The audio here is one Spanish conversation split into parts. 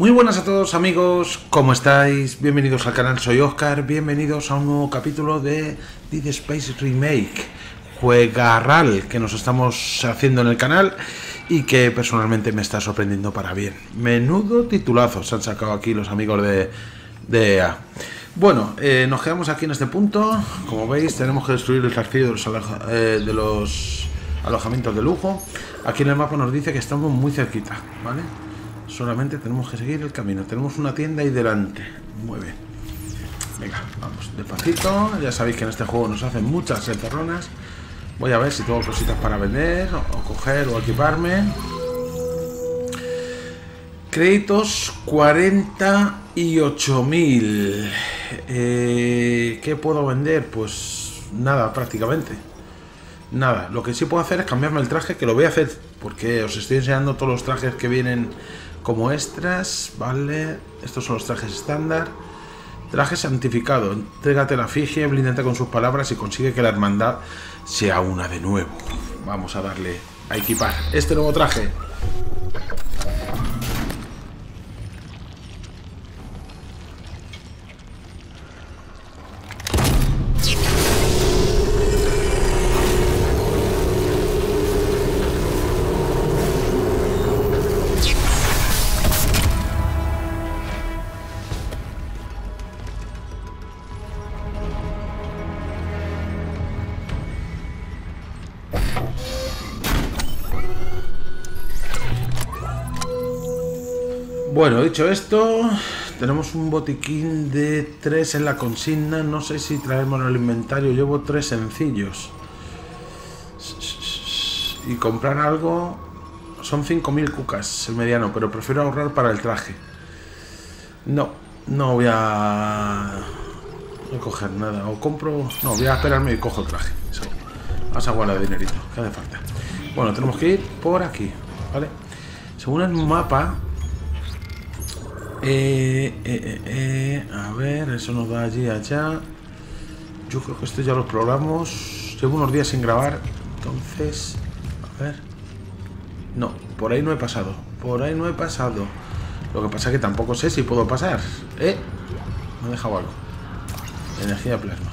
Muy buenas a todos amigos, ¿cómo estáis? Bienvenidos al canal, soy Oscar, bienvenidos a un nuevo capítulo de Dead Space Remake, juegarral que nos estamos haciendo en el canal y que personalmente me está sorprendiendo para bien. Menudo titulazo se han sacado aquí los amigos de EA. Bueno, nos quedamos aquí en este punto. Como veis, tenemos que destruir el castillo de los alojamientos de lujo. Aquí en el mapa nos dice que estamos muy cerquita, ¿vale? Solamente tenemos que seguir el camino. Tenemos una tienda ahí delante. Muy bien. Venga, vamos despacito. Ya sabéis que en este juego nos hacen muchas encerronas. Voy a ver si tengo cositas para vender, o coger, o equiparme. Créditos 48.000. ¿Qué puedo vender? Pues nada, prácticamente. Nada, lo que sí puedo hacer es cambiarme el traje, que lo voy a hacer porque os estoy enseñando todos los trajes que vienen como extras, ¿vale? Estos son los trajes estándar. Traje santificado. Entrégate la efigie, blíndate con sus palabras y consigue que la hermandad sea una de nuevo. Vamos a darle a equipar este nuevo traje. Bueno, dicho esto, tenemos un botiquín de 3 en la consigna. No sé si traemos el inventario. Llevo 3 sencillos. Y comprar algo... Son 5.000 cucas el mediano, pero prefiero ahorrar para el traje. No voy a... coger nada. O compro... No, voy a esperarme y cojo el traje. Eso. Vamos a guardar el dinerito, que hace falta. Bueno, tenemos que ir por aquí, ¿vale? Según el mapa... a ver, eso nos da allí, allá. Yo creo que esto ya los programamos. Llevo unos días sin grabar. Entonces, a ver. No, por ahí no he pasado. Por ahí no he pasado. Lo que pasa es que tampoco sé si puedo pasar. Me ha dejado algo. Energía plasma.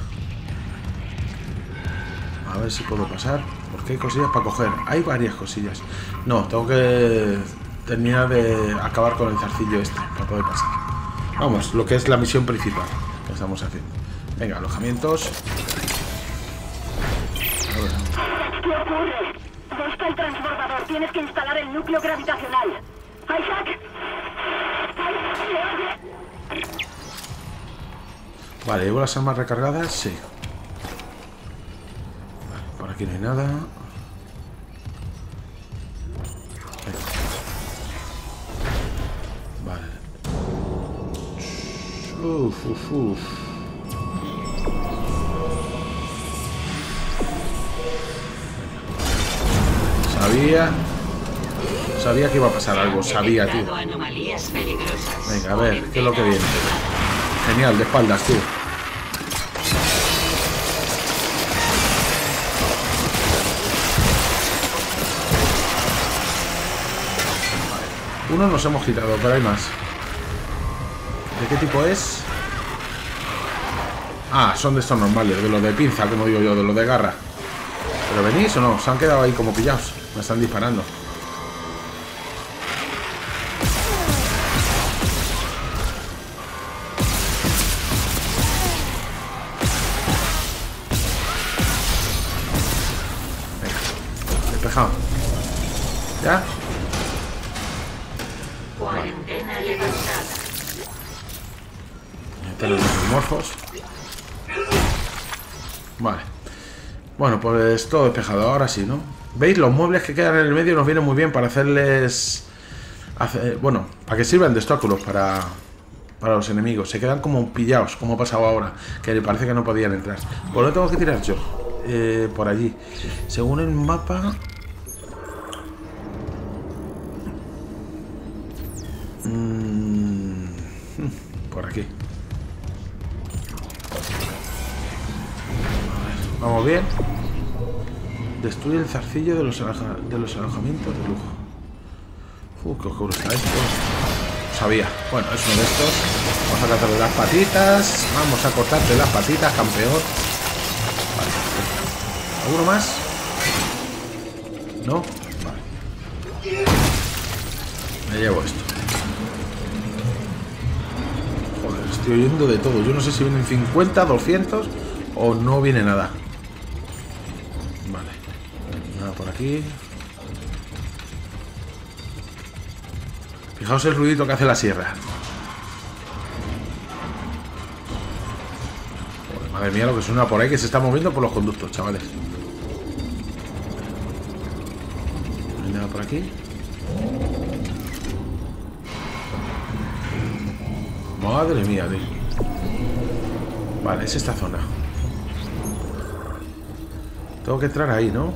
A ver si puedo pasar. Porque hay cosillas para coger. Hay varias cosillas. No, tengo que... terminar de acabar con el zarcillo este para poder pasar. Vamos, lo que es la misión principal que estamos haciendo. Venga, alojamientos. A ver. ¿Qué ocurre? Busca el transbordador. Tienes que instalar el núcleo gravitacional. ¡Isaac! ¿Me oyes? Vale, ¿llevo las armas recargadas? Sí. Vale, por aquí no hay nada. Uf. Sabía que iba a pasar algo, sabía, tío. Venga, a ver, ¿qué es lo que viene? Genial, de espaldas, tío. Uno nos hemos quitado, pero hay más. ¿De qué tipo es? Ah, son de estos normales, de los de pinza, como digo yo, de los de garra. ¿Pero venís o no? Se han quedado ahí como pillados. Me están disparando. Venga, despejado. ¿Ya? Cuarentena levantada. Los morfos. Vale. Bueno, pues todo despejado. Ahora sí, ¿no? ¿Veis? Los muebles que quedan en el medio nos vienen muy bien para hacerles... bueno, para que sirvan de obstáculos para los enemigos. Se quedan como pillados, como ha pasado ahora, que le parece que no podían entrar. Pues lo tengo que tirar yo. Por allí. Según el mapa... por aquí. Vamos bien. Destruye el zarcillo de los alojamientos de lujo. Qué oscuro está esto. sabía. Bueno, es uno de estos. Vamos a tratarle las patitas. Vamos a cortarte las patitas, campeón. Vale, perfecto. ¿Alguno más? ¿No? Vale. Me llevo esto. Joder, estoy oyendo de todo. Yo no sé si vienen 50, 200 o no viene nada. Vale. Nada por aquí. Fijaos el ruidito que hace la sierra. Joder, madre mía, lo que suena por ahí, que se está moviendo por los conductos, chavales. No hay nada por aquí. Madre mía, tío. Vale, es esta zona. Tengo que entrar ahí, ¿no?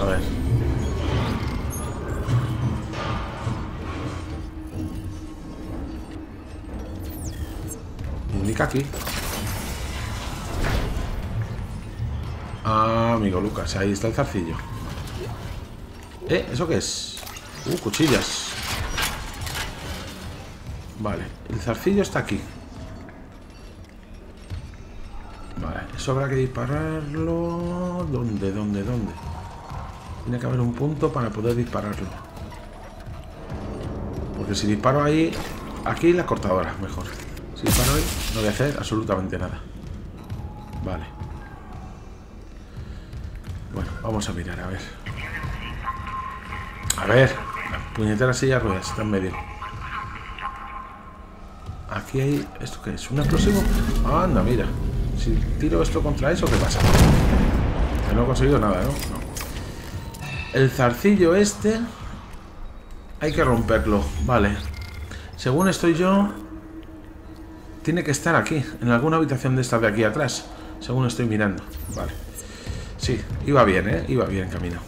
A ver. Indica aquí. Ah, amigo Lucas, ahí está el zarcillo. ¿Eso qué es? Cuchillas. Vale, el zarcillo está aquí. Vale, eso habrá que dispararlo. ¿Dónde? Tiene que haber un punto para poder dispararlo. Porque si disparo ahí... Aquí la cortadora, mejor. Si disparo ahí, no voy a hacer absolutamente nada. Vale. Bueno, vamos a mirar, a ver. A ver. La puñetera silla ruedas, está en medio. Aquí hay... ¿Esto qué es? ¿Un explosivo? Anda, mira. Si tiro esto contra eso, ¿qué pasa? Que no he conseguido nada, ¿no? El zarcillo este hay que romperlo, vale. Según estoy yo, tiene que estar aquí, en alguna habitación de estas de aquí atrás, según estoy mirando. Vale. Sí, iba bien, iba bien camino.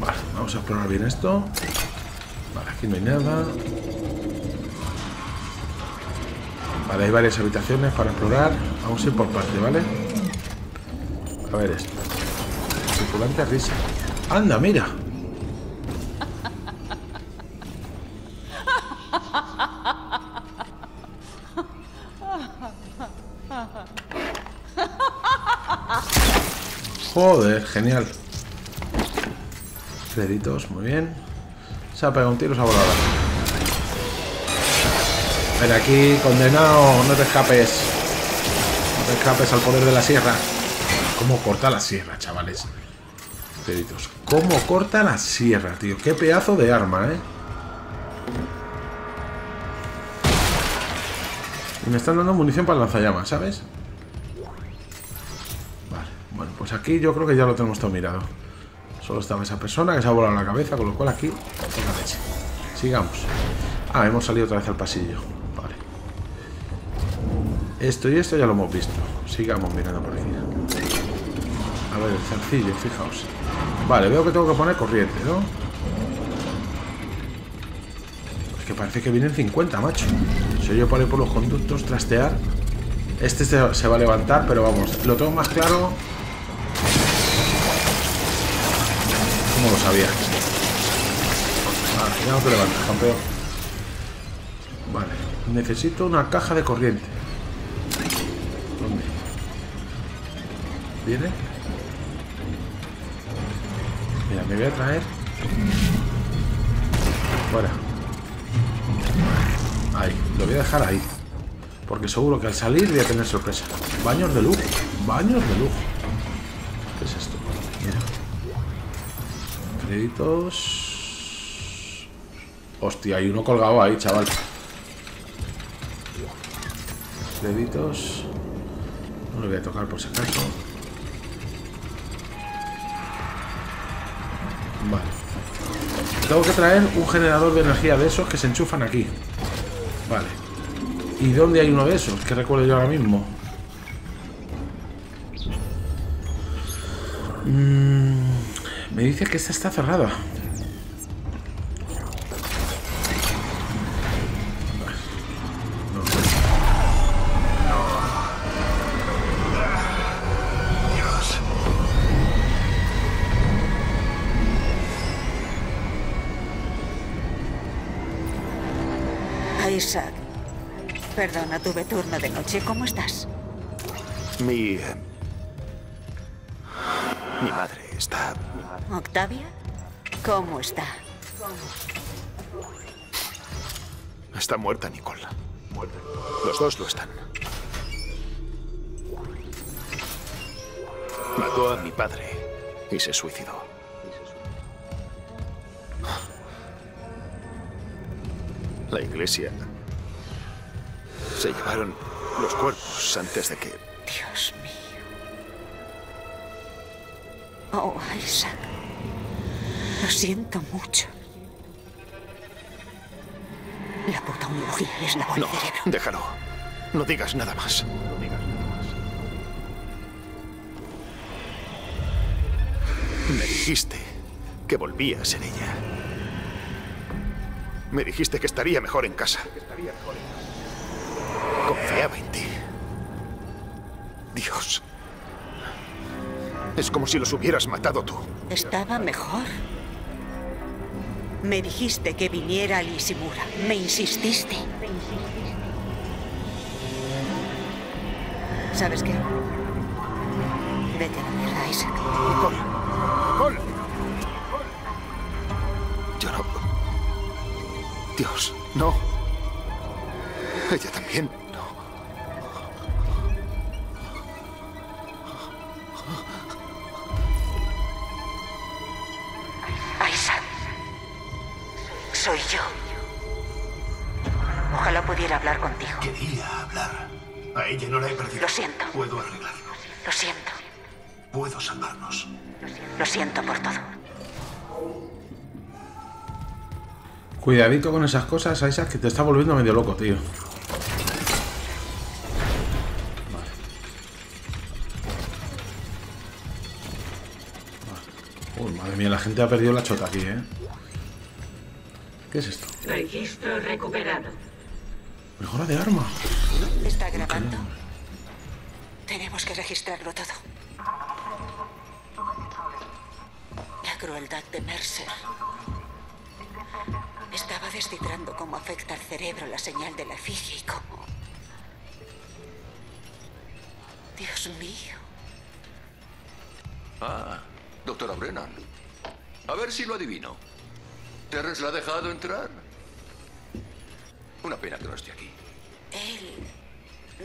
Vale, vamos a explorar bien esto. Vale, aquí no hay nada. Vale, hay varias habitaciones para explorar. Vamos a ir por parte, ¿vale? A ver esto. Circulante risa. ¡Anda, mira! Joder, genial. Deditos, muy bien. Se ha pegado un tiro, se ha volado. Ven aquí, condenado. No te escapes. No te escapes al poder de la sierra. ¿Cómo corta la sierra, chavales? Deditos. ¿Cómo corta la sierra, tío? Qué pedazo de arma, ¿eh? Y me están dando munición para el lanzallamas, ¿sabes? Vale. Bueno, pues aquí yo creo que ya lo tenemos todo mirado. Solo estaba esa persona que se ha volado la cabeza, con lo cual aquí... Venga, leche. Sigamos. Ah, hemos salido otra vez al pasillo. Vale. Esto y esto ya lo hemos visto. Sigamos mirando por aquí. A ver, el zarcillo, fijaos. Vale, veo que tengo que poner corriente, ¿no? Es que parece que vienen 50, macho. Si yo paro por los conductos, trastear. Este se va a levantar, pero vamos, lo tengo más claro. ¿Cómo lo sabía? Vale, ya no te levantas, campeón. Vale, necesito una caja de corriente. ¿Dónde? ¿Viene? Mira, me voy a traer. Fuera. Ahí, lo voy a dejar ahí. Porque seguro que al salir voy a tener sorpresa. Baños de lujo. Baños de lujo. ¿Qué es esto? Mira. Créditos. Hostia, hay uno colgado ahí, chaval. Créditos. No lo voy a tocar por si acaso. Vale. Tengo que traer un generador de energía de esos que se enchufan aquí. Vale. ¿Y dónde hay uno de esos? Que recuerdo yo ahora mismo. Me dice que esta está cerrada. No. Isaac. Perdona, tuve turno de noche. ¿Cómo estás? Mi madre está... ¿Octavia? ¿Cómo está? Está muerta, Nicole. Los dos lo están. Mató a mi padre y se suicidó. La iglesia... Se llevaron los cuerpos antes de que... Dios mío. Oh, Isaac. Lo siento mucho. La puta homología es la bola de cerebro. No, déjalo. No digas nada más. Me dijiste que volvía a ser ella. Me dijiste que estaría mejor en casa. Confiaba en ti. Dios. Es como si los hubieras matado tú. Estaba mejor. Me dijiste que viniera a Ishimura. Me insististe. ¿Sabes qué? Vete a la mierda, Isaac. Nicole. Nicole. Yo no... Dios, no. Ella también. Soy yo. Ojalá pudiera hablar contigo. Quería hablar. A ella no la he perdido. Lo siento. Puedo arreglarlo. Lo siento. Puedo salvarnos. Lo siento por todo. Cuidadito con esas cosas, Isaac, que te está volviendo medio loco, tío. Vale. Uy, madre mía, la gente ha perdido la chota aquí, ¿eh? ¿Qué es esto? Registro recuperado. Mejora de arma. ¿Está grabando? Tenemos que registrarlo todo. La crueldad de Mercer. Estaba descifrando cómo afecta al cerebro la señal de la efigie y cómo... Dios mío. Ah, doctora Brennan. A ver si lo adivino. ¿Terrence la ha dejado entrar? Una pena que no esté aquí. Él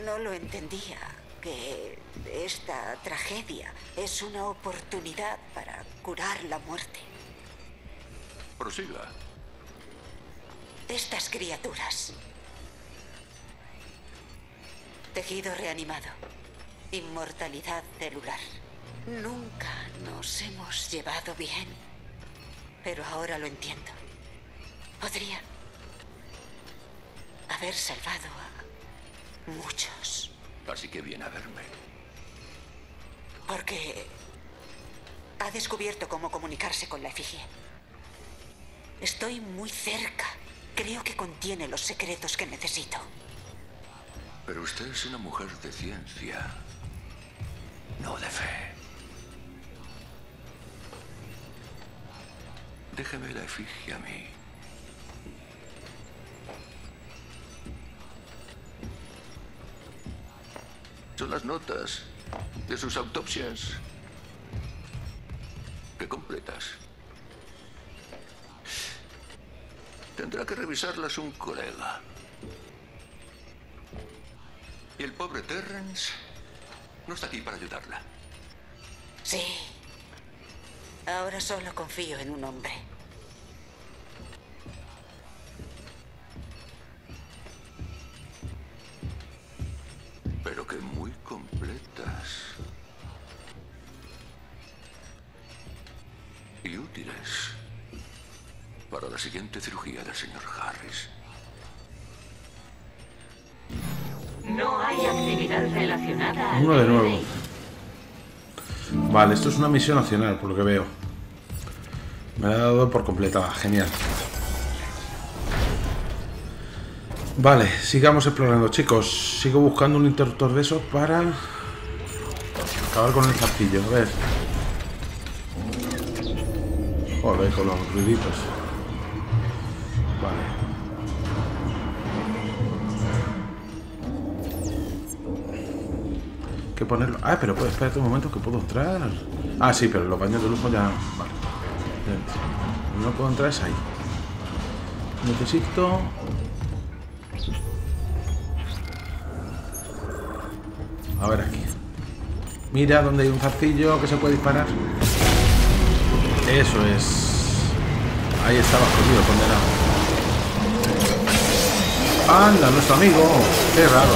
no lo entendía, que esta tragedia es una oportunidad para curar la muerte. Prosiga. Estas criaturas. Tejido reanimado. Inmortalidad celular. Nunca nos hemos llevado bien. Pero ahora lo entiendo. Podría haber salvado a muchos. Así que viene a verme. Porque ha descubierto cómo comunicarse con la efigie. Estoy muy cerca. Creo que contiene los secretos que necesito. Pero usted es una mujer de ciencia, no de fe. Déjeme la efigie a mí. Son las notas de sus autopsias. ¿Qué completas? Tendrá que revisarlas un colega. Y el pobre Terrence no está aquí para ayudarla. Sí. Ahora solo confío en un hombre. Pero que muy completas. Y útiles. Para la siguiente cirugía del señor Harris. No hay actividad relacionada. Uno de nuevo. Vale, esto es una misión nacional, por lo que veo. Me la ha dado por completada, genial. Vale, sigamos explorando, chicos. Sigo buscando un interruptor de esos para acabar con el castillo, a ver. Joder, con los ruiditos. Vale. que ponerlo. Ah, pero pues, espérate un momento que puedo entrar. Ah, sí, pero los baños de lujo ya... Vale. No puedo entrar, es ahí. Necesito... A ver aquí. Mira donde hay un zarcillo que se puede disparar. Eso es. Ahí estaba jodido, condenado. Anda, nuestro amigo. Qué raro.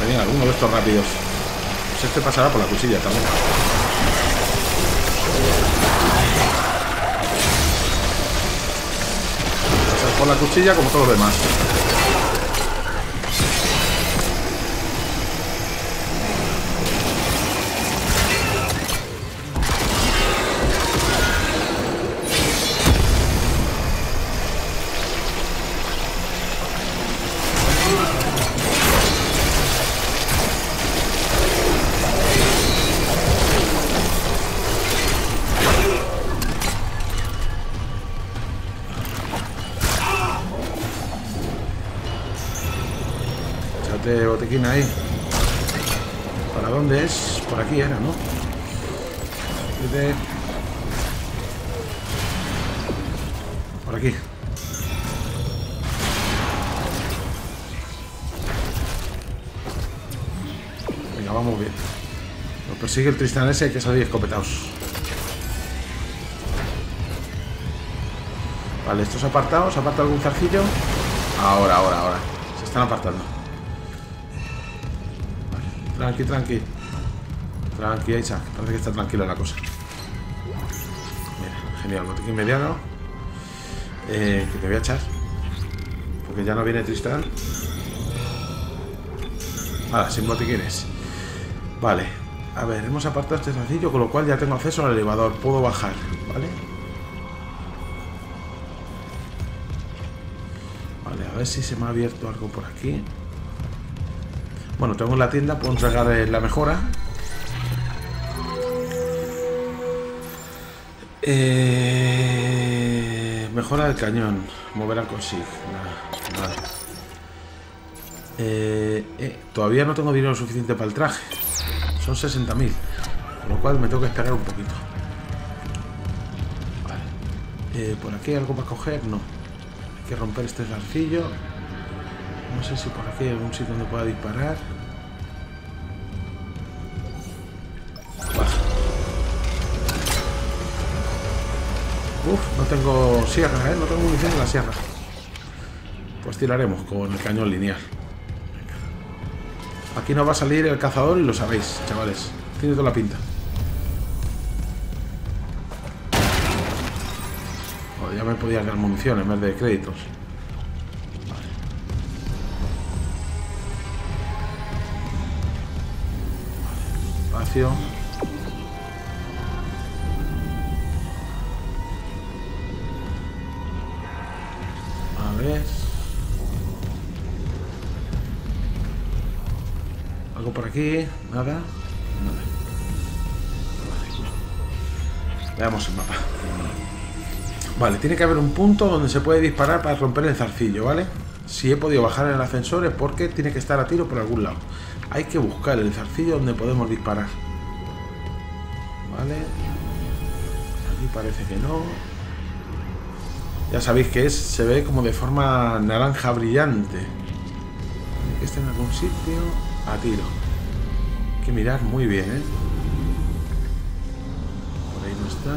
Venían algunos de estos rápidos. Pues este pasará por la cuchilla también. Por la cuchilla como todos los demás. Ahí. ¿Para dónde es? Por aquí era, ¿no? Por aquí. Venga, vamos bien. Nos persigue el Tristán ese, hay que salir escopetados. Vale, estos apartados, aparta algún zarcillo. Ahora. Se están apartando. Tranqui, Isaac. Parece que está tranquila la cosa. Mira, genial. Botiquín mediano. Que te voy a echar. Porque ya no viene Tristán. Ahora, sin botiquines. Vale. A ver, hemos apartado este sencillo, con lo cual ya tengo acceso al elevador. Puedo bajar, ¿vale? Vale, a ver si se me ha abierto algo por aquí. Bueno, tengo en la tienda, puedo entregar la mejora. Mejora del cañón. Mover al consigna. Vale. Todavía no tengo dinero suficiente para el traje. Son 60.000. Con lo cual me tengo que esperar un poquito. Vale. ¿Por aquí hay algo para coger? No. Hay que romper este zarcillo. No sé si por aquí hay algún sitio donde pueda disparar. Baja. Uf, no tengo sierra, ¿eh? No tengo munición en la sierra. Pues tiraremos con el cañón lineal. Aquí nos va a salir el cazador y lo sabéis, chavales. Tiene toda la pinta. Oh, ya me podía dar munición en vez de créditos. A ver. ¿Algo por aquí? Nada. Vale. Veamos el mapa. Vale, tiene que haber un punto donde se puede disparar para romper el zarcillo, ¿vale? Si he podido bajar en el ascensor es porque tiene que estar a tiro por algún lado. Hay que buscar el zarcillo donde podemos disparar. Vale. Aquí parece que no. Ya sabéis que es, se ve como de forma naranja brillante. Tiene que estar en algún sitio a tiro. Hay que mirar muy bien, ¿eh? Por ahí no está. A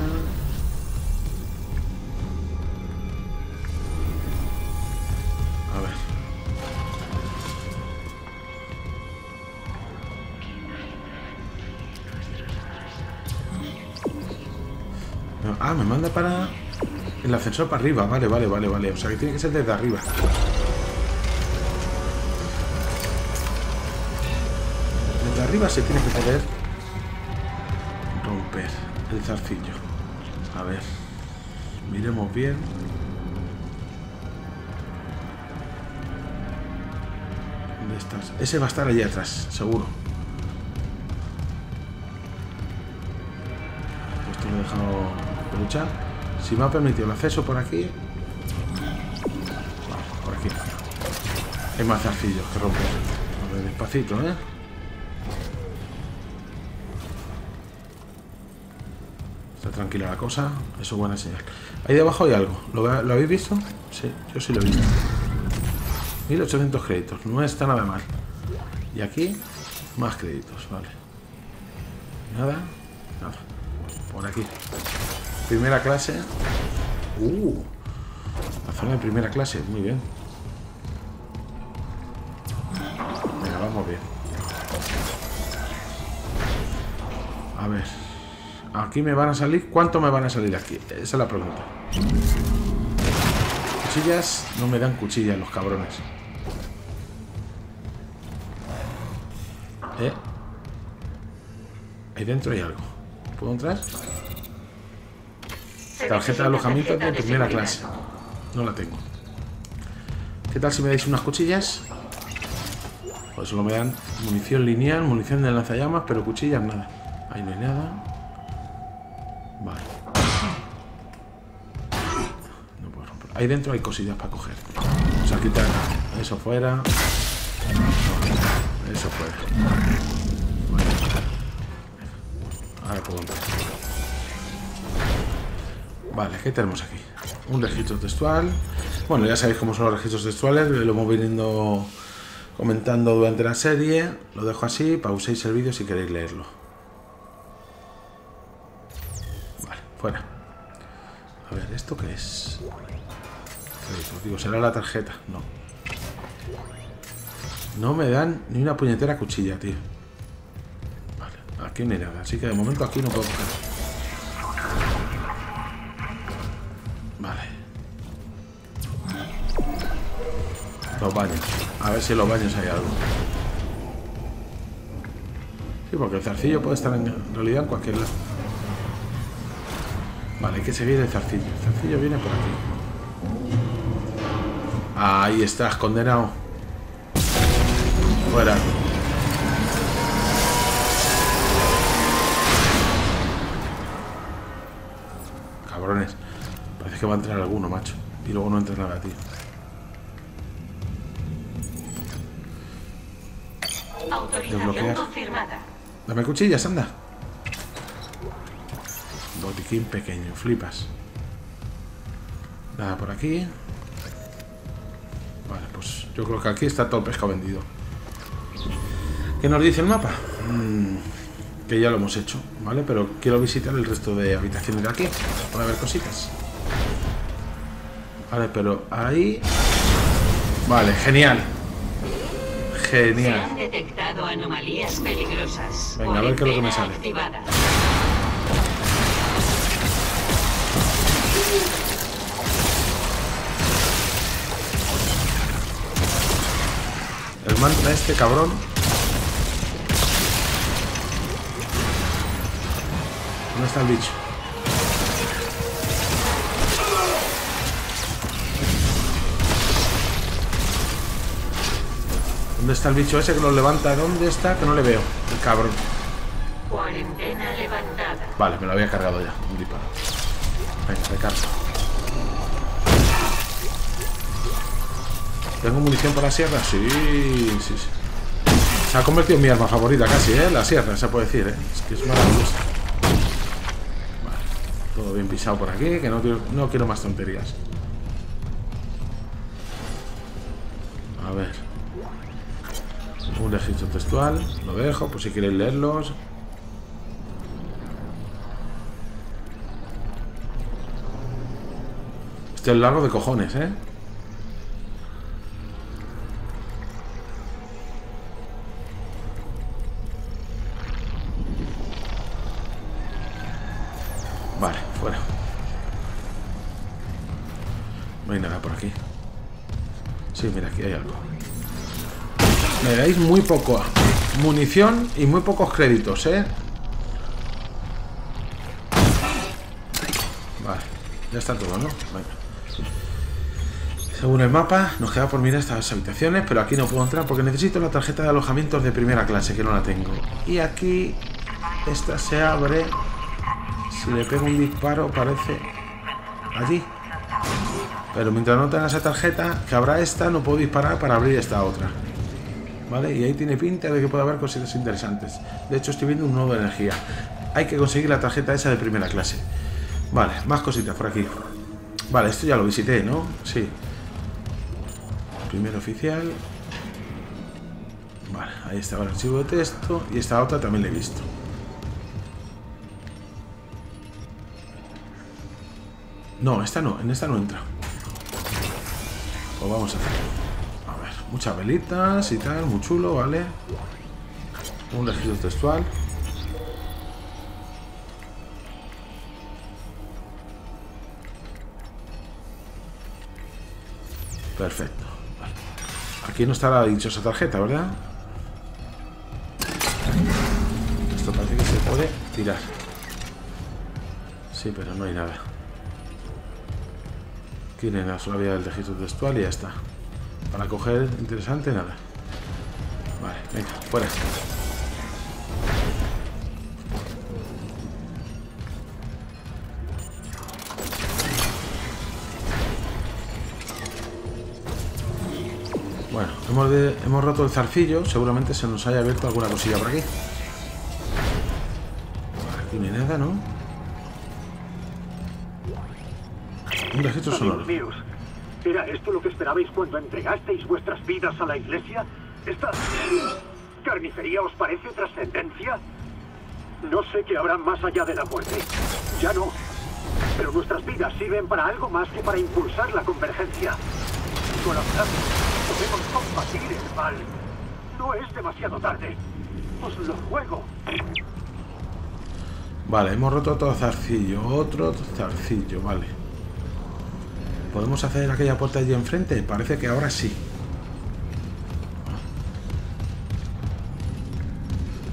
ver. Ah, me manda para el ascensor para arriba. Vale. O sea que tiene que ser desde arriba. Desde arriba se tiene que poder romper el zarcillo. A ver. Miremos bien. ¿Dónde estás? Ese va a estar allí atrás, seguro. Esto lo he dejado... Luchar. Si me ha permitido el acceso por aquí. Vale. Hay más zarcillos que romper. A ver, despacito, ¿eh? Está tranquila la cosa. Eso es buena señal. Ahí debajo hay algo. ¿Lo habéis visto? Sí, yo sí lo he visto. 1800 créditos. No está nada mal. Y aquí, más créditos. Vale. Nada. Nada. Por aquí. Primera clase. La zona de primera clase. Muy bien. Venga, vamos bien. A ver. Aquí me van a salir. ¿Cuánto me van a salir aquí? Esa es la pregunta. Cuchillas. No me dan cuchillas los cabrones. Ahí dentro hay algo. ¿Puedo entrar? Tarjeta de alojamiento de primera clase. No la tengo. ¿Qué tal si me dais unas cuchillas? Pues solo me dan munición lineal, munición de lanzallamas, pero cuchillas nada. Ahí no hay nada. Vale. No puedo romper. Ahí dentro hay cosillas para coger. O sea, quitar eso fuera. Eso fuera. Bueno. Ahora puedo entrar. Vale, ¿qué tenemos aquí? Un registro textual. Bueno, ya sabéis cómo son los registros textuales. Lo hemos venido comentando durante la serie. Lo dejo así, pauséis el vídeo si queréis leerlo. Vale, fuera. A ver, ¿esto qué es? Digo, ¿será la tarjeta? No. No me dan ni una puñetera cuchilla, tío. Vale, aquí no hay nada. Así que de momento aquí no puedo coger. Los baños. A ver si en los baños hay algo. Sí, porque el zarcillo puede estar en realidad en cualquier lado. Vale, hay que seguir el zarcillo. El zarcillo viene por aquí. Ahí estás, condenado. Fuera. Cabrones. Parece que va a entrar alguno, macho. Y luego no entra nada, tío. Desbloquear. Dame cuchillas, anda. Botiquín pequeño, flipas. Nada por aquí. Vale, pues yo creo que aquí está todo el pescado vendido. ¿Qué nos dice el mapa? Que ya lo hemos hecho, ¿vale? Pero quiero visitar el resto de habitaciones de aquí para ver cositas. Vale, pero ahí... Vale, genial. Genial. Se han detectado anomalías peligrosas. Venga, a ver qué es lo que me sale. Activada. El mantra este cabrón. ¿Dónde está el bicho? ¿Dónde está el bicho ese que lo levanta? ¿Dónde está? Que no le veo. El cabrón. Cuarentena levantada. Vale, me lo había cargado ya. Un disparo. Venga, recarga. ¿Tengo munición para la sierra? Sí, sí, sí. Se ha convertido en mi arma favorita casi, ¿eh? La sierra, se puede decir, ¿eh? Es que es maravillosa. Vale. Todo bien pisado por aquí, que no quiero más tonterías. A ver. Un registro textual, lo dejo por si queréis leerlos. Este es largo de cojones, ¿eh? Vale, fuera. No hay nada por aquí. Sí, mira, aquí hay algo. Me dais muy poco munición y muy pocos créditos, ¿eh? Vale, ya está todo, ¿no? Venga. Según el mapa, nos queda por mirar estas habitaciones, pero aquí no puedo entrar porque necesito la tarjeta de alojamientos de primera clase, que no la tengo. Y aquí, esta se abre. Si le pego un disparo, parece... Allí. Pero mientras no tenga esa tarjeta, que habrá esta, no puedo disparar para abrir esta otra. ¿Vale? Y ahí tiene pinta de que puede haber cositas interesantes. De hecho, estoy viendo un nodo de energía. Hay que conseguir la tarjeta esa de primera clase. Vale, más cositas por aquí. Vale, esto ya lo visité, ¿no? Sí. Primer oficial. Vale, ahí estaba el archivo de texto. Y esta otra también la he visto. No, esta no, en esta no entra. Pues vamos a hacer. Muchas velitas y tal, muy chulo, ¿vale? Un registro textual. Perfecto. Vale. Aquí no está la dichosa tarjeta, ¿verdad? Esto parece que se puede tirar. Sí, pero no hay nada. Tiene la suavidad del registro textual y ya está. Para coger, interesante, nada. Vale, venga, fuera. Bueno, hemos roto el zarcillo. Seguramente se nos haya abierto alguna cosilla por aquí. Aquí no hay nada, ¿no? Un registro sonoro. ¿Era esto lo que esperabais cuando entregasteis vuestras vidas a la iglesia? ¿Esta carnicería os parece trascendencia? No sé qué habrá más allá de la muerte. Ya no. Pero nuestras vidas sirven para algo más que para impulsar la convergencia. Con la verdad, podemos combatir el mal. No es demasiado tarde. Os lo juego. Vale, hemos roto otro zarcillo. Otro zarcillo, vale. ¿Podemos hacer aquella puerta allí enfrente? Parece que ahora sí.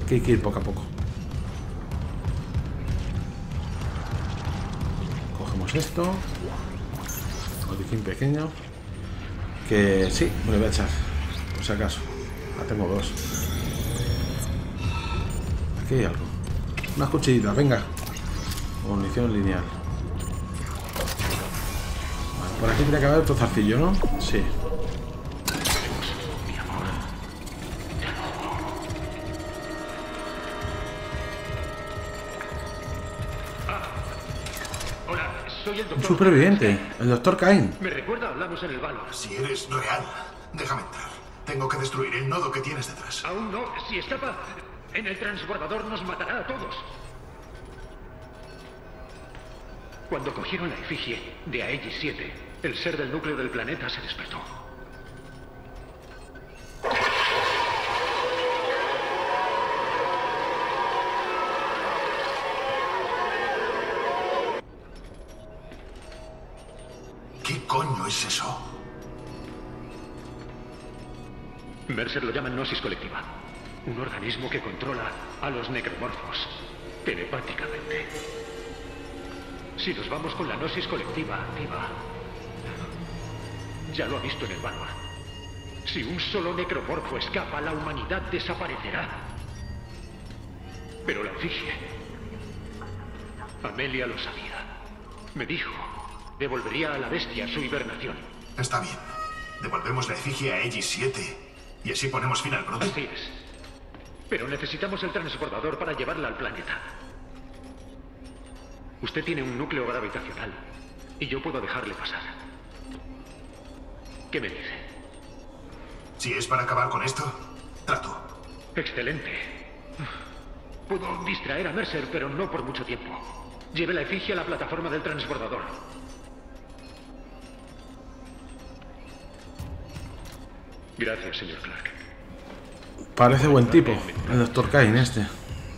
Que hay que ir poco a poco. Cogemos esto. Botiquín pequeño. Que sí, me lo voy a echar. Por si acaso. Ah, tengo dos. Aquí hay algo. Unas cuchillitas, venga. Munición lineal. Por aquí tiene que haber otro zarcillo, ¿no? Sí. Hola, soy el doctor. Un superviviente, el doctor Kain. Me recuerda, hablamos en el vano. Si eres real, déjame entrar. Tengo que destruir el nodo que tienes detrás. Aún no, si escapa, en el transbordador nos matará a todos. Cuando cogieron la efigie de Aegis 7, el ser del núcleo del planeta se despertó. ¿Qué coño es eso? Mercer lo llaman Gnosis Colectiva. Un organismo que controla a los necromorfos telepáticamente. Si nos vamos con la gnosis colectiva activa, ya lo ha visto en el Vanguard. Si un solo necromorfo escapa, la humanidad desaparecerá. Pero la efigie. Amelia lo sabía. Me dijo, devolvería a la bestia su hibernación. Está bien. Devolvemos la efigie a Aegis 7 y así ponemos fin al brote. Así es. Pero necesitamos el transbordador para llevarla al planeta. Usted tiene un núcleo gravitacional y yo puedo dejarle pasar. ¿Qué me dice? Si es para acabar con esto, trato. Excelente. Puedo distraer a Mercer, pero no por mucho tiempo. Lleve la efigie a la plataforma del transbordador. Gracias, señor Clark. Parece buen tipo, el doctor Kain este.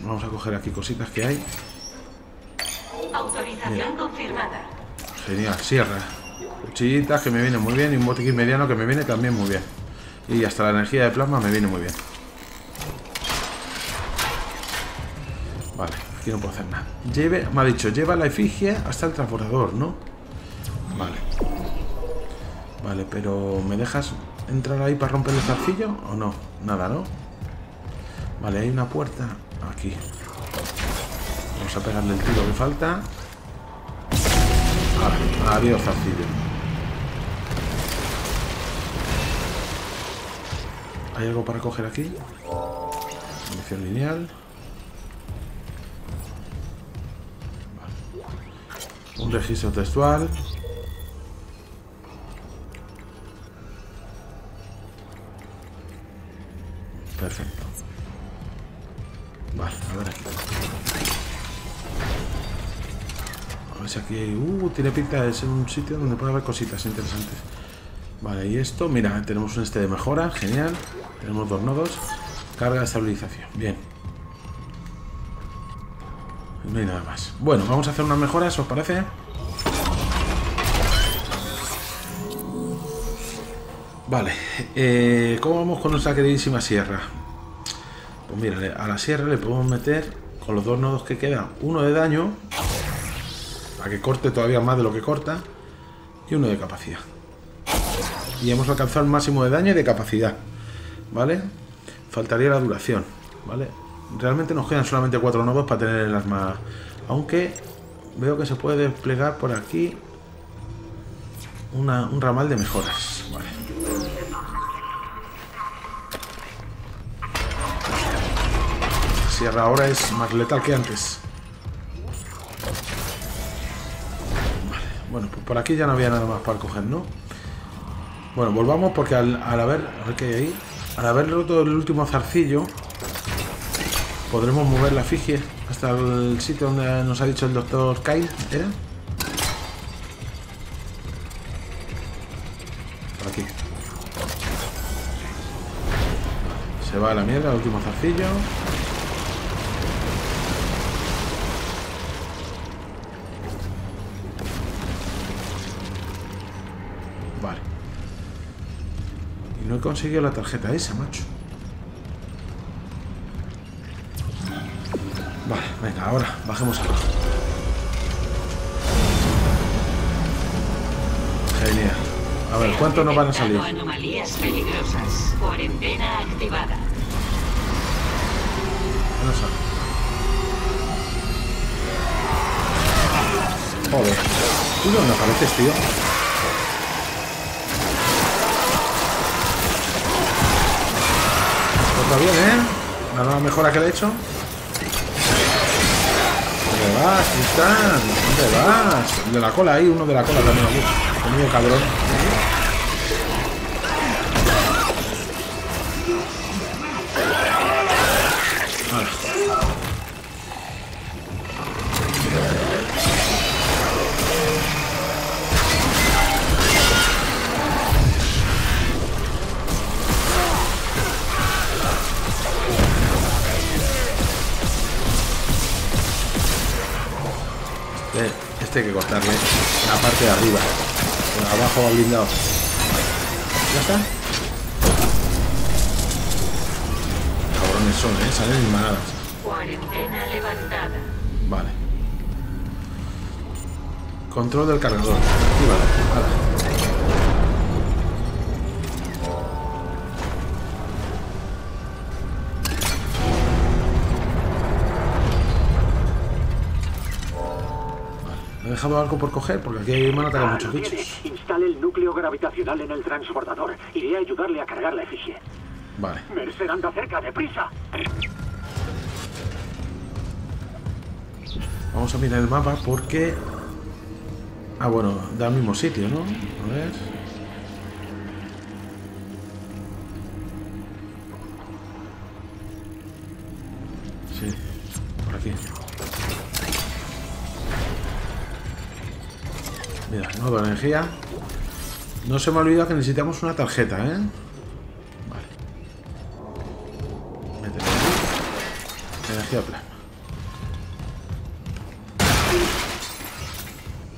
Vamos a coger aquí cositas que hay. Autorización confirmada. Genial, sierra. Cuchillitas que me vienen muy bien y un botiquín mediano que me viene también muy bien. Y hasta la energía de plasma me viene muy bien. Vale, aquí no puedo hacer nada. Me ha dicho, lleva la efigie hasta el transbordador, ¿no? Vale. Vale, pero ¿me dejas entrar ahí para romper el zarcillo o no? Nada, ¿no? Vale, hay una puerta aquí. Vamos a pegarle el tiro que falta. Vale, adiós, zarcillo. ¿Hay algo para coger aquí? Munición lineal. Vale. Un registro textual. Perfecto. Vale, a ver aquí. A ver si aquí hay... tiene pinta de ser un sitio donde puede haber cositas interesantes. Vale, y esto, mira, tenemos un este de mejora, genial. Tenemos dos nodos. Carga de estabilización, bien. No hay nada más. Bueno, vamos a hacer unas mejoras, ¿os parece? Vale, ¿cómo vamos con nuestra queridísima sierra? Pues mira, a la sierra le podemos meter con los dos nodos que quedan, uno de daño, para que corte todavía más de lo que corta, y uno de capacidad. Y hemos alcanzado el máximo de daño y de capacidad, ¿vale? Faltaría la duración, ¿vale? Realmente nos quedan solamente 4 nodos para tener el arma, aunque veo que se puede desplegar por aquí un ramal de mejoras, ¿vale? La sierra ahora es más letal que antes. Vale, bueno, pues por aquí ya no había nada más para coger, ¿no? Bueno, volvamos porque al haber roto el último zarcillo podremos mover la efigie hasta el sitio donde nos ha dicho el doctor Kain, ¿era? Por aquí. Se va a la mierda el último zarcillo. No he conseguido la tarjeta esa, macho. Vale, venga, ahora bajemos abajo. Genial. A ver, ¿cuántos nos van a salir? Anomalías peligrosas. Cuarentena activada. No sale. Joder. ¿Tú dónde apareces, tío? Bien, ¿eh? La nueva mejora que le he hecho. ¿Dónde vas, Tristán? ¿Dónde vas? El de la cola ahí, uno de la cola también. El mío, cabrón. Hay que cortarle la parte de arriba, por abajo va blindado. Ya está. Cabrones son, salen inmanadas. Cuarentena levantada. Vale. Control del cargador. Actívalo. Dejado algo por coger, porque aquí van a atacar muchos bichos. Instale el núcleo gravitacional en el transbordador. Iré a ayudarle a cargar la efigie. Vale. Mercer anda cerca, deprisa. Vamos a mirar el mapa porque... Ah, bueno, da al mismo sitio, ¿no? A ver... Sí, por aquí. Mira, nodo de energía. No se me olvida que necesitamos una tarjeta, ¿eh? Vale. Méteme aquí. Energía plasma.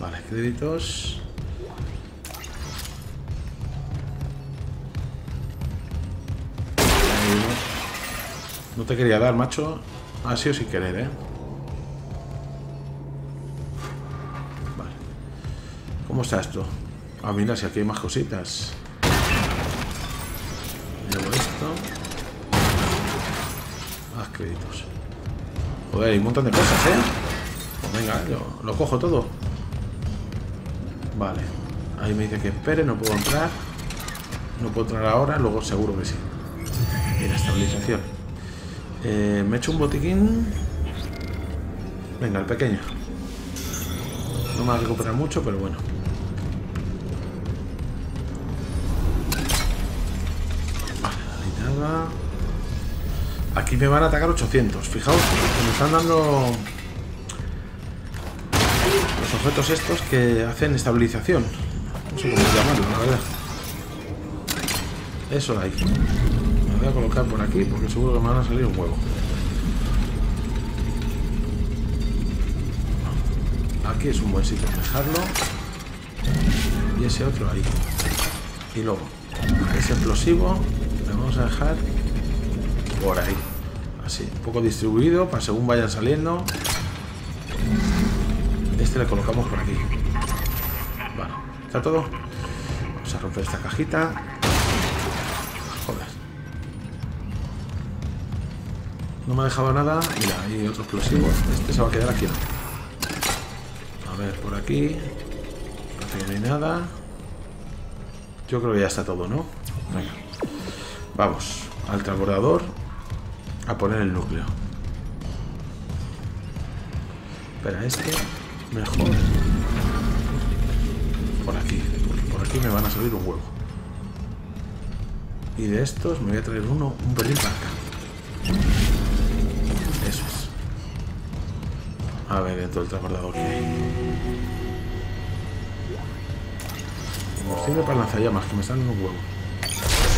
Vale, créditos. No te quería dar, macho. Ha sido sin querer, ¿eh? ¿Cómo está esto? Ah, mira, si aquí hay más cositas. Llevo esto. Más créditos. Joder, hay un montón de cosas, ¿eh? Pues venga, yo lo cojo todo. Vale. Ahí me dice que espere, no puedo entrar. No puedo entrar ahora, luego seguro que sí. civilización. Me echo un botiquín. Venga, el pequeño. No me va a recuperar mucho, pero bueno. Vale, no hay nada. Aquí me van a atacar 800. Fijaos, me están dando los objetos estos que hacen estabilización. No sé cómo llamarlo, la verdad. Eso hay. Me voy a colocar por aquí porque seguro que me van a salir un huevo. Aquí es un buen sitio para dejarlo. Y ese otro ahí. Y luego, ese explosivo lo vamos a dejar por ahí. Así, un poco distribuido para según vayan saliendo. Este le colocamos por aquí. Vale, está todo. Vamos a romper esta cajita. Joder. No me ha dejado nada. Mira, hay otro explosivo. Este se va a quedar aquí. A ver, por aquí. Parece que no hay nada. Yo creo que ya está todo, ¿no? Venga. Vamos al transbordador a poner el núcleo. Espera, este. Mejor. Por aquí. Por aquí me van a salir un huevo. Y de estos me voy a traer uno, un pelín para acá. Eso es. A ver, dentro del transbordador que hay. Nos sirve para lanzallamas, que me salen un huevo.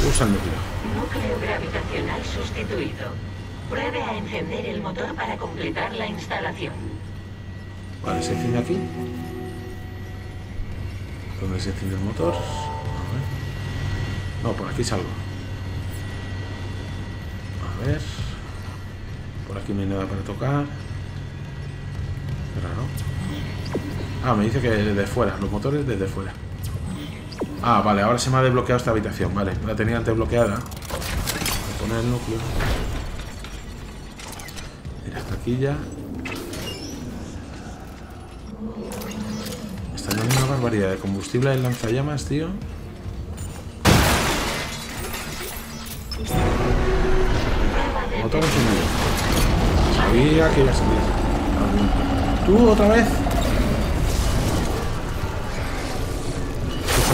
Usa el núcleo. Núcleo gravitacional sustituido. Pruebe a encender el motor para completar la instalación. Vale, se enciende aquí. ¿Dónde se enciende el motor? No, por aquí salgo. A ver. Por aquí no hay nada para tocar. Qué raro. Ah, me dice que desde fuera. Los motores desde fuera. Ah, vale, ahora se me ha desbloqueado esta habitación. Vale, la tenía antes bloqueada. Voy a poner el núcleo. Mira, hasta aquí ya. Me están dando una barbaridad de combustible en lanzallamas, tío. Motor encendido. Sabía que iba a salir. ¿Tú otra vez?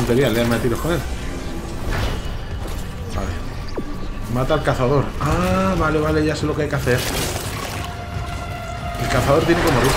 Tontería, le darme tiros con él. Vale. Mata al cazador. Ah, vale, vale, ya sé lo que hay que hacer. El cazador tiene que morir.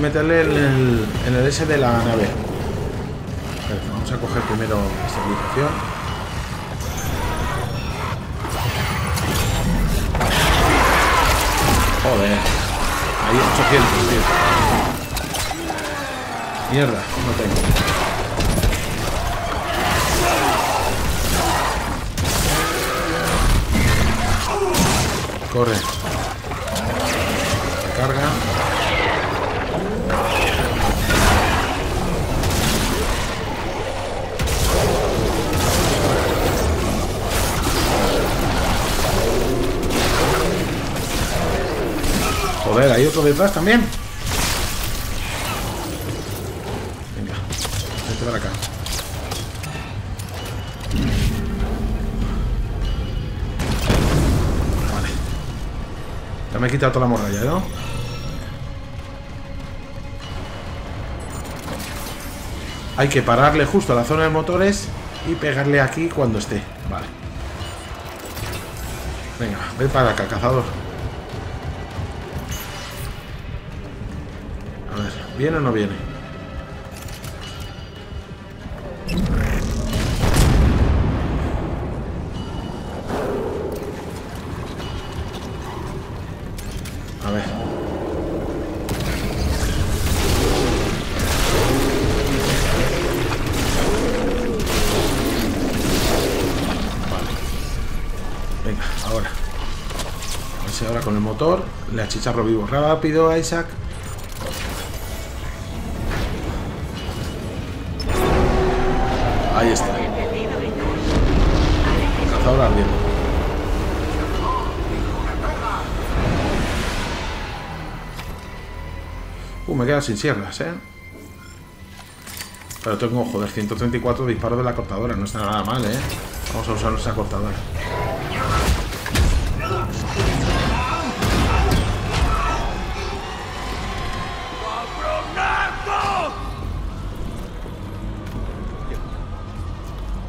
Meterle en el S de la nave. Perfecto, vamos a coger primero esta habitación. Joder, ahí 800, tío. Mierda, no tengo. Corre. Carga. Joder, hay otro detrás también. Venga, vete para acá. Vale. Ya me he quitado toda la morralla, ¿no? Hay que pararle justo a la zona de motores y pegarle aquí cuando esté. Vale. Venga, ven para acá, cazador. ¿Viene o no viene? Ese ahora con el motor. Le achicharro vivo rápido a Isaac. Ahí está. Cazador ardiendo. Me quedo sin sierras, ¿eh? Pero tengo, joder, 134 disparos de la cortadora. No está nada mal, ¿eh? Vamos a usar nuestra cortadora.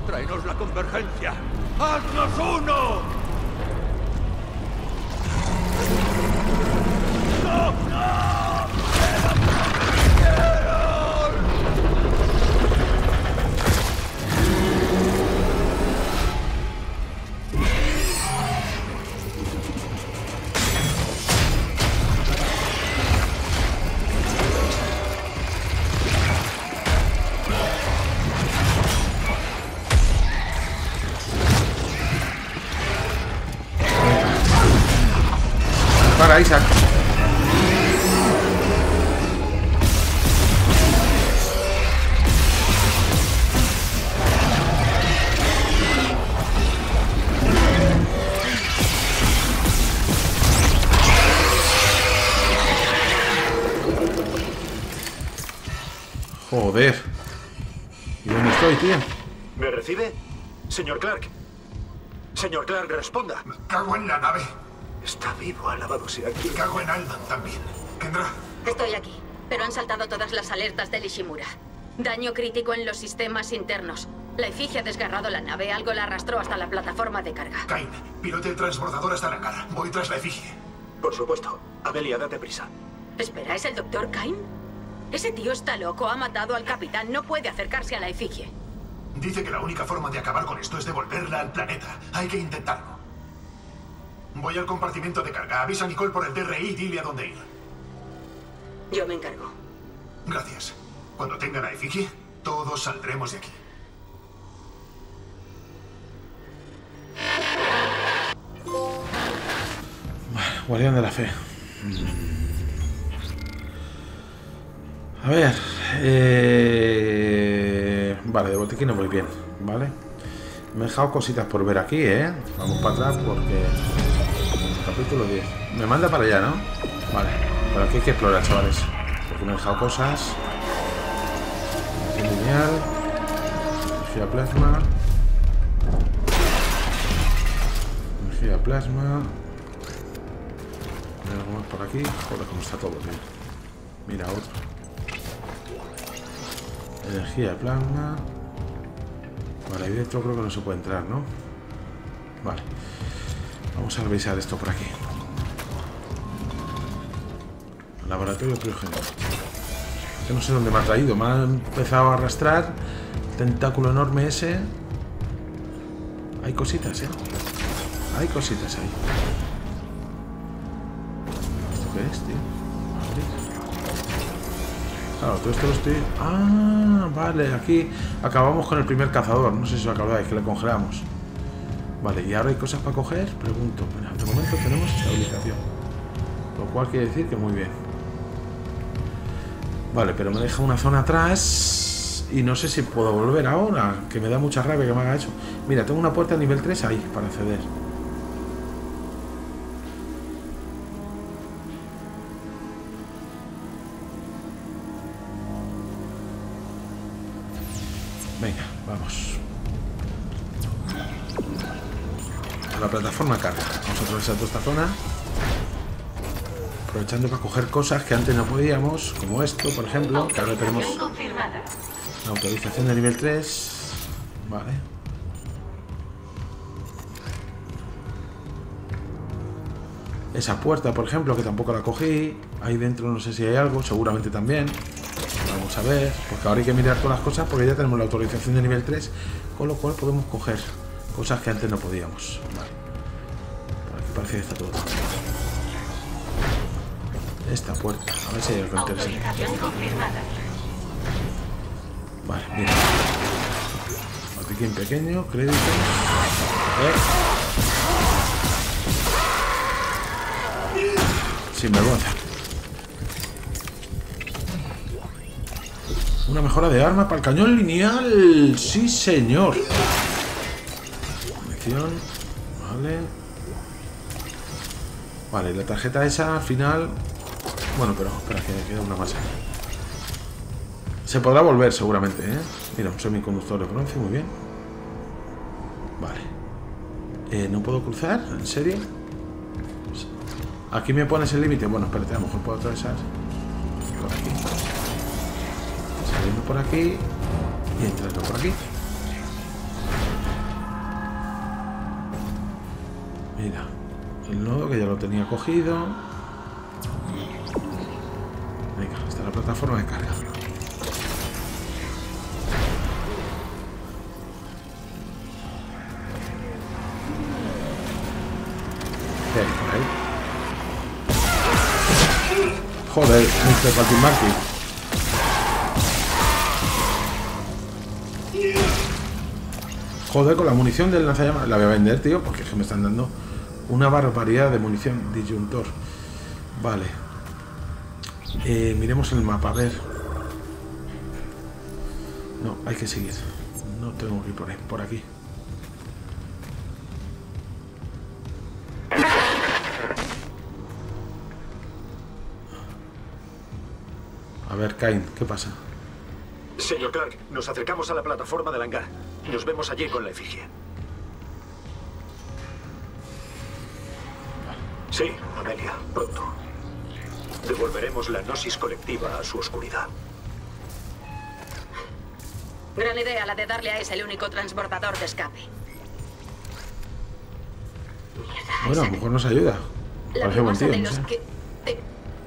¡Tráenos la convergencia! ¡Haznos uno! ¡No, no! Isaac. Joder. ¿Y dónde estoy, tío? ¿Me recibe? Señor Clark. Señor Clark, responda. Me cago en la nave. Está vivo, alabado sea. Me cago en Aldan también. Kendra. Estoy aquí, pero han saltado todas las alertas del Ishimura. Daño crítico en los sistemas internos. La efigie ha desgarrado la nave, algo la arrastró hasta la plataforma de carga. Kain, pilote el transbordador hasta la cara. Voy tras la efigie. Por supuesto. Amelia, date prisa. Espera, ¿es el doctor Kain? Ese tío está loco, ha matado al capitán, no puede acercarse a la efigie. Dice que la única forma de acabar con esto es devolverla al planeta. Hay que intentarlo. Voy al compartimiento de carga. Avisa a Nicole por el DRI y dile a dónde ir. Yo me encargo. Gracias. Cuando tenga la efigie, todos saldremos de aquí. Guardián de la fe. A ver... Vale, de botiquín no voy bien, ¿vale? Me he dejado cositas por ver aquí, ¿eh? Vamos para atrás porque... Capítulo 10. Me manda para allá, ¿no? Vale. Por aquí hay que explorar, chavales. Porque me he dejado cosas. Lineal. Energía plasma. Energía plasma. Algo más por aquí. Joder, cómo está todo, tío. Mira otro. Energía plasma. Vale, ahí dentro creo que no se puede entrar, ¿no? Vale. Vamos a revisar esto por aquí. Laboratorio criogénico. Yo no sé dónde me ha traído. Me ha empezado a arrastrar. Tentáculo enorme ese. Hay cositas, ¿eh? Hay cositas ahí. ¿Esto qué es, tío? Claro, todo esto lo estoy... Ah, vale. Aquí acabamos con el primer cazador. No sé si os acordáis, que le congelamos. Vale, ¿y ahora hay cosas para coger? Pregunto. Bueno, de momento tenemos estabilización. Lo cual quiere decir que muy bien. Vale, pero me deja una zona atrás. Y no sé si puedo volver ahora. Que me da mucha rabia que me haga eso. Mira, tengo una puerta a nivel 3 ahí para acceder. Venga, vamos. La plataforma carga. Vamos a atravesar toda esta zona. Aprovechando para coger cosas que antes no podíamos, como esto, por ejemplo. Que ahora tenemos la autorización de nivel 3. Vale. Esa puerta, por ejemplo, que tampoco la cogí. Ahí dentro no sé si hay algo, seguramente también. Vamos a ver, porque ahora hay que mirar todas las cosas porque ya tenemos la autorización de nivel 3, con lo cual podemos coger cosas que antes no podíamos. Vale. Por aquí parece que está todo. Esta puerta. A ver si hay algo interesante. Vale, bien. Botiquín pequeño, créditos. si me voy. Una mejora de arma para el cañón lineal. Sí, señor. Munición. Vale. Vale, la tarjeta esa al final... Bueno, pero espera, que me queda una masa. Se podrá volver seguramente, ¿eh? Mira, un semiconductor de bronce, muy bien. Vale. ¿No puedo cruzar? ¿En serio? Aquí me pones el límite. Bueno, espérate, a lo mejor puedo atravesar. Por aquí. Saliendo por aquí. Y entrando por aquí. Mira. El nodo que ya lo tenía cogido. Venga, hasta la plataforma de carga. ¿Qué hay por ahí? Joder, Mr. Patin Martin. Joder, con la munición del lanzallamas. La voy a vender, tío, porque es que me están dando una barbaridad de munición. Disyuntor. Vale. Miremos el mapa, a ver. No, hay que seguir. No tengo que ir por aquí. A ver, Kain, ¿qué pasa? Señor Clark, nos acercamos a la plataforma del hangar. Nos vemos allí con la efigie. Sí, Amelia, pronto. Devolveremos la Gnosis Colectiva a su oscuridad. Gran idea la de darle a ese el único transbordador de escape. Bueno, a lo mejor nos ayuda. La masa de los que te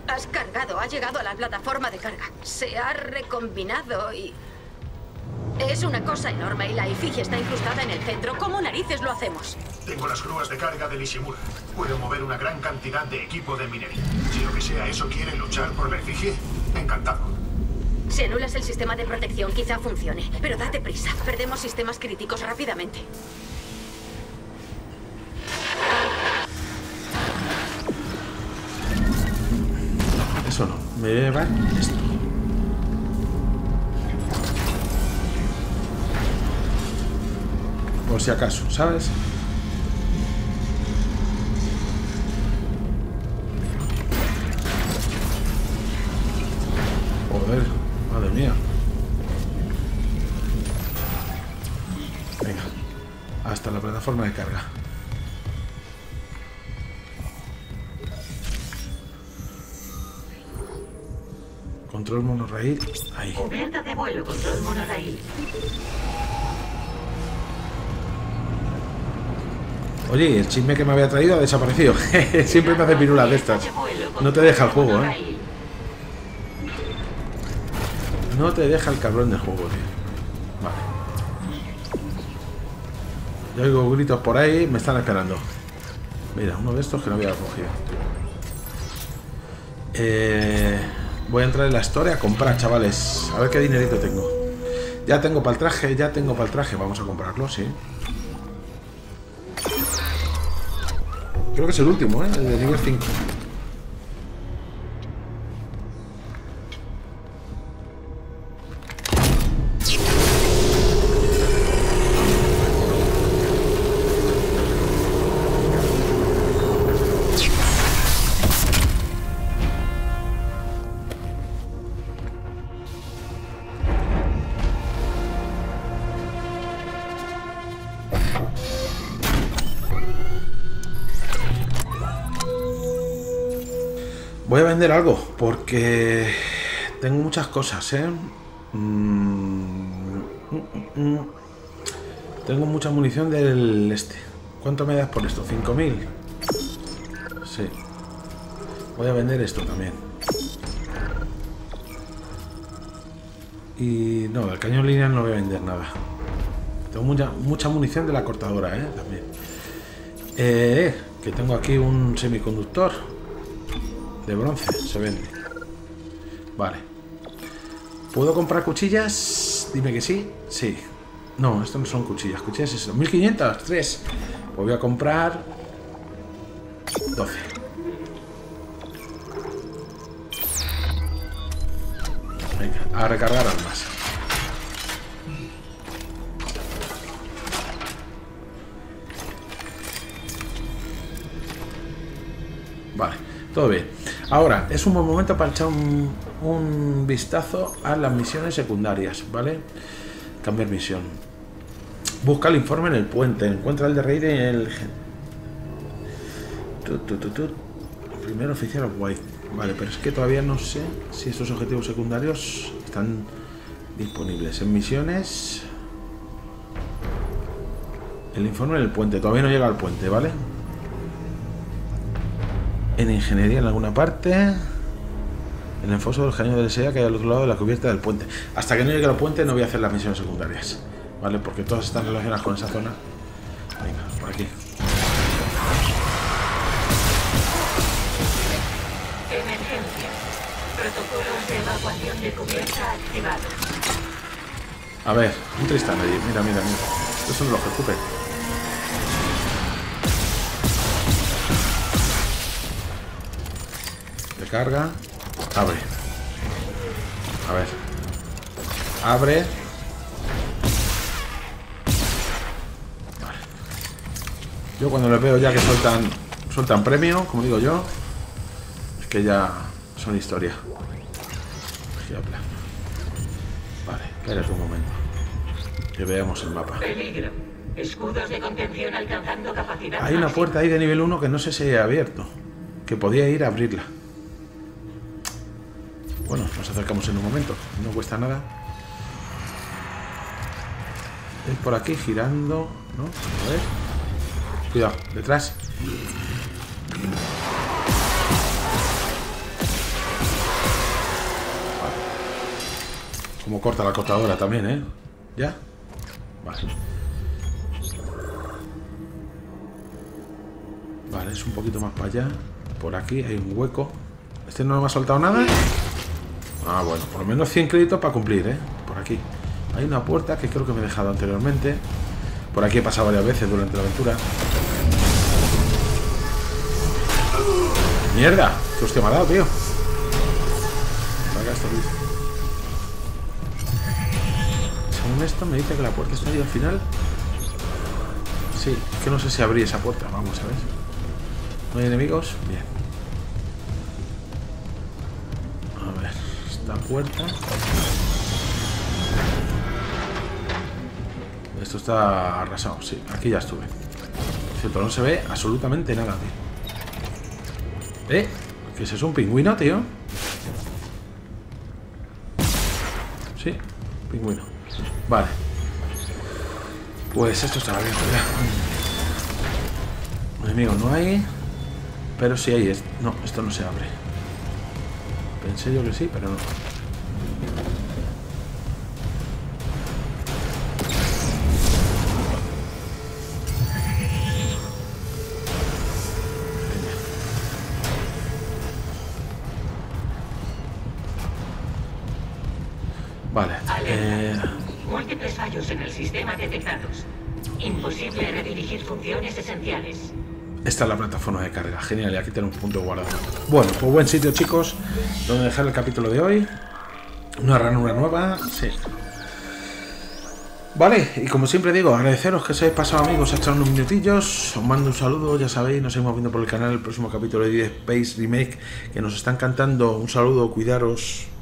has cargado ha llegado a la plataforma de carga. Se ha recombinado y... Es una cosa enorme y la efigie está incrustada en el centro. ¿Cómo narices lo hacemos? Tengo las grúas de carga del Ishimura. Puedo mover una gran cantidad de equipo de minería. Si lo que sea eso quiere luchar por la efigie, encantado. Si anulas el sistema de protección quizá funcione, pero date prisa. Perdemos sistemas críticos rápidamente. No, eso no. Me voy a llevar esto. Por si acaso, ¿sabes? Joder, madre mía. Venga, hasta la plataforma de carga. Control monorraíl, ahí. Cubierta de vuelo, control monorraíl. Oye, el chisme que me había traído ha desaparecido. Siempre me hace pirulas de estas. No te deja el juego, ¿eh? No te deja el cabrón del juego, tío. Vale. Yo oigo gritos por ahí, me están esperando. Mira, uno de estos que no había cogido. Voy a entrar en la Store a comprar, chavales. A ver qué dinerito tengo. Ya tengo para el traje, ya tengo para el traje. Vamos a comprarlo, sí. Creo que es el último, ¿eh? El de nivel 5. Voy a vender algo, porque tengo muchas cosas, ¿eh? Tengo mucha munición del este. ¿Cuánto me das por esto? ¿5.000? Sí. Voy a vender esto también. Y no, del cañón lineal no voy a vender nada. Tengo mucha munición de la cortadora, ¿eh? También. Que tengo aquí un semiconductor. De bronce, se vende. Vale. ¿Puedo comprar cuchillas? Dime que sí. Sí. No, esto no son cuchillas. Cuchillas es eso. 1500, 3. Pues voy a comprar 12. Venga, a recargar armas. Vale, todo bien. Ahora, es un buen momento para echar un vistazo a las misiones secundarias, ¿vale? Cambiar misión. Busca el informe en el puente. Encuentra el de Reyden en el... Primer oficial of White. Vale, pero es que todavía no sé si estos objetivos secundarios están disponibles. En misiones... El informe en el puente. Todavía no llega al puente, ¿vale? En ingeniería en alguna parte. En el foso del cañón del SEA que hay al otro lado de la cubierta del puente. Hasta que no llegue al puente no voy a hacer las misiones secundarias, ¿vale? Porque todas están relacionadas con esa zona. Venga, por aquí. Emergencia. Protocolos de evacuación de cubierta activados. A ver, un tristán allí. Mira, mira, mira. Estos son los que ocupen. Carga, abre, a ver, abre, vale. Yo cuando les veo ya que sueltan premio, como digo yo, es que ya son historia. Vale, espérate un momento, que veamos el mapa. Peligro. Escudos de contención alcanzando capacidad. Hay una puerta ahí de nivel 1 que no sé si he abierto, que podía ir a abrirla. Bueno, nos acercamos en un momento, no cuesta nada. Es por aquí girando, ¿no? A ver. Cuidado, detrás. Vale. Como corta la cortadora también, ¿eh? ¿Ya? Vale. Vale, es un poquito más para allá. Por aquí hay un hueco. Este no me ha soltado nada. Ah, bueno, por lo menos 100 créditos para cumplir, ¿eh? Por aquí. Hay una puerta que creo que me he dejado anteriormente. Por aquí he pasado varias veces durante la aventura. ¡Mierda! ¡Qué hostia me ha dado, tío! Según esto me dice que la puerta está ahí al final. Sí, es que no sé si abrí esa puerta. Vamos a ver. ¿No hay enemigos? Bien. La puerta. Esto está arrasado, sí. Aquí ya estuve. Por cierto, no se ve absolutamente nada, tío. ¿Qué es eso? ¿Un pingüino, tío? Sí, pingüino. Vale. Pues esto está abierto ya. Enemigo no hay. Pero sí hay. No, esto no se abre. Pensé yo que sí, pero no. Vale. Múltiples fallos en el sistema detectados. Imposible redirigir funciones esenciales. Esta es la plataforma de carga, genial, y aquí tenemos un punto guardado. Bueno, pues buen sitio, chicos, donde dejar el capítulo de hoy. Una ranura nueva, sí. Vale, y como siempre digo, agradeceros que os hayáis pasado, amigos, a echar unos minutillos. Os mando un saludo, ya sabéis, nos seguimos viendo por el canal el próximo capítulo de Dead Space Remake, que nos está encantando. Un saludo, cuidaros.